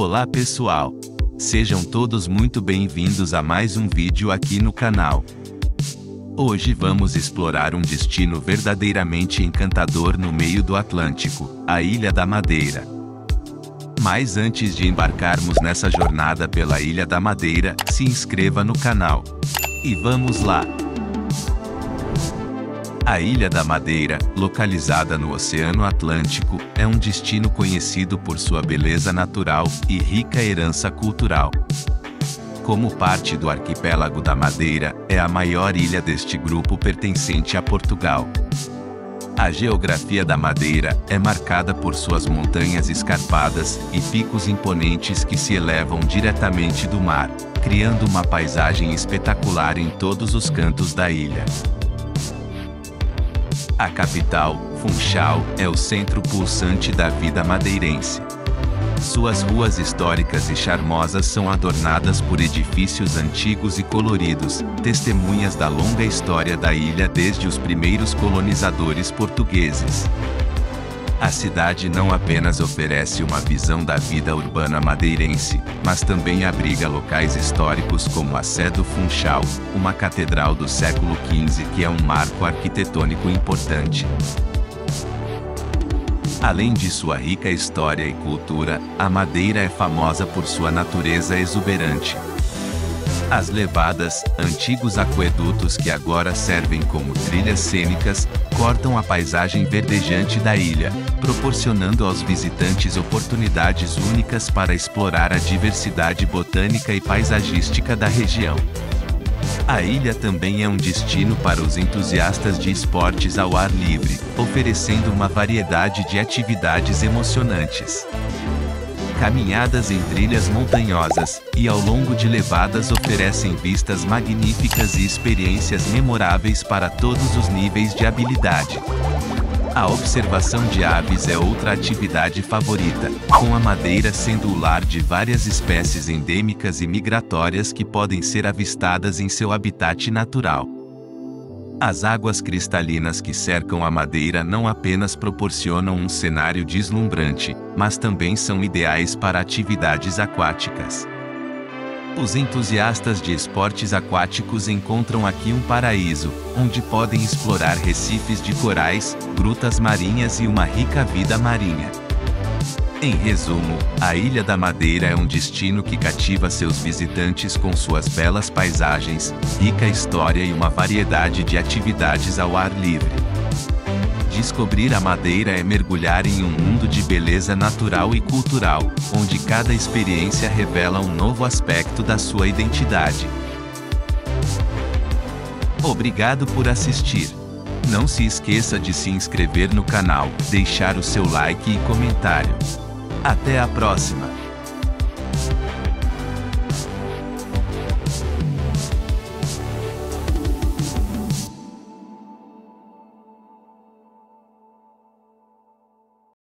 Olá pessoal! Sejam todos muito bem-vindos a mais um vídeo aqui no canal. Hoje vamos explorar um destino verdadeiramente encantador no meio do Atlântico, a Ilha da Madeira. Mas antes de embarcarmos nessa jornada pela Ilha da Madeira, se inscreva no canal. E vamos lá! A Ilha da Madeira, localizada no Oceano Atlântico, é um destino conhecido por sua beleza natural e rica herança cultural. Como parte do arquipélago da Madeira, é a maior ilha deste grupo pertencente a Portugal. A geografia da Madeira é marcada por suas montanhas escarpadas e picos imponentes que se elevam diretamente do mar, criando uma paisagem espetacular em todos os cantos da ilha. A capital, Funchal, é o centro pulsante da vida madeirense. Suas ruas históricas e charmosas são adornadas por edifícios antigos e coloridos, testemunhas da longa história da ilha desde os primeiros colonizadores portugueses. A cidade não apenas oferece uma visão da vida urbana madeirense, mas também abriga locais históricos como a Sé do Funchal, uma catedral do século XV que é um marco arquitetônico importante. Além de sua rica história e cultura, a Madeira é famosa por sua natureza exuberante. As levadas, antigos aquedutos que agora servem como trilhas cênicas, cortam a paisagem verdejante da ilha, proporcionando aos visitantes oportunidades únicas para explorar a diversidade botânica e paisagística da região. A ilha também é um destino para os entusiastas de esportes ao ar livre, oferecendo uma variedade de atividades emocionantes. Caminhadas em trilhas montanhosas e ao longo de levadas oferecem vistas magníficas e experiências memoráveis para todos os níveis de habilidade. A observação de aves é outra atividade favorita, com a Madeira sendo o lar de várias espécies endêmicas e migratórias que podem ser avistadas em seu habitat natural. As águas cristalinas que cercam a Madeira não apenas proporcionam um cenário deslumbrante, mas também são ideais para atividades aquáticas. Os entusiastas de esportes aquáticos encontram aqui um paraíso, onde podem explorar recifes de corais, grutas marinhas e uma rica vida marinha. Em resumo, a Ilha da Madeira é um destino que cativa seus visitantes com suas belas paisagens, rica história e uma variedade de atividades ao ar livre. Descobrir a Madeira é mergulhar em um mundo de beleza natural e cultural, onde cada experiência revela um novo aspecto da sua identidade. Obrigado por assistir. Não se esqueça de se inscrever no canal, deixar o seu like e comentário. Até a próxima!